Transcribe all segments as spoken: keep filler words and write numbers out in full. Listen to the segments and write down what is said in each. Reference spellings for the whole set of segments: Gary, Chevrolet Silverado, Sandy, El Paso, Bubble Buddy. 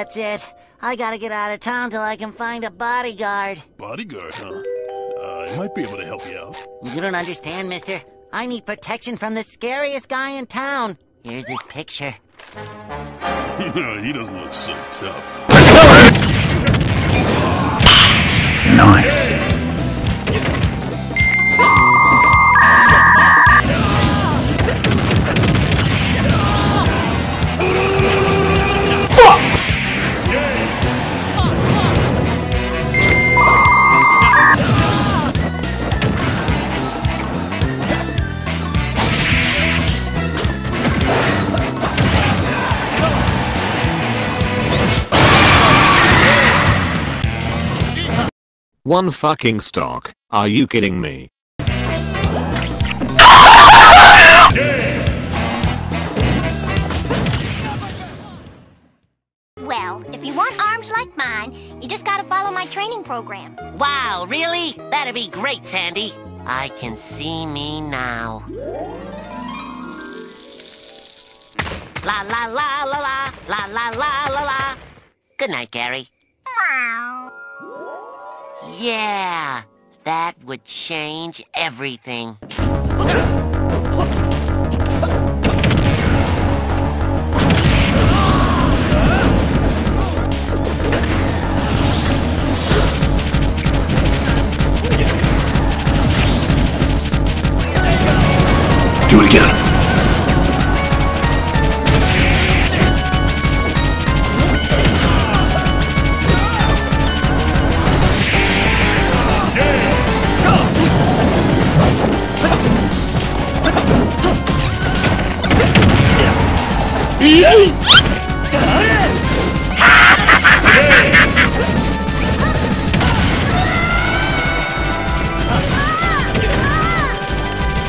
That's it. I gotta get out of town till I can find a bodyguard. Bodyguard, huh? Uh, I might be able to help you out. You don't understand, mister. I need protection from the scariest guy in town. Here's his picture. He doesn't look so tough. Nice. One fucking stock, are you kidding me? Well, if you want arms like mine, you just gotta follow my training program. Wow, really? That'd be great, Sandy. I can see me now. La la la la la, la la la la la. Good night, Gary. Meow. Yeah, that would change everything. Do it again.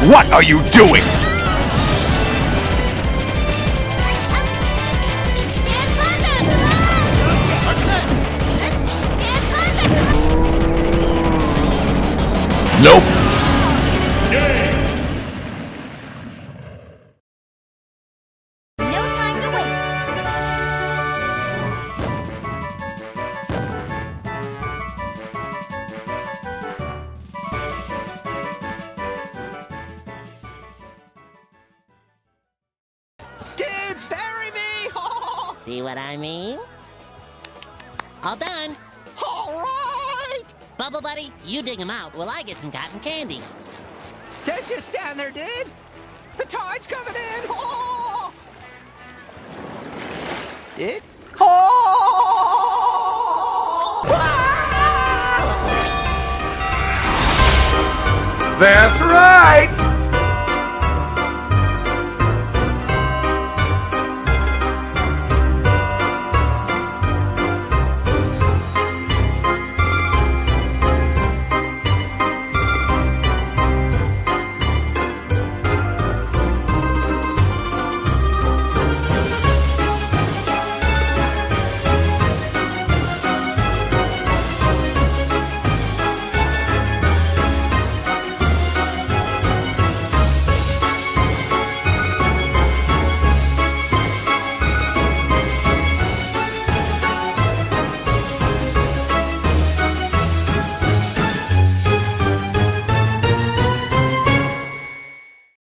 What are you doing? Nope. See what I mean? All done. All right. Bubble Buddy, you dig him out while I get some cotton candy. Don't just stand there, dude. The tide's coming in. Oh. Dude. Oh. Ah! That's right.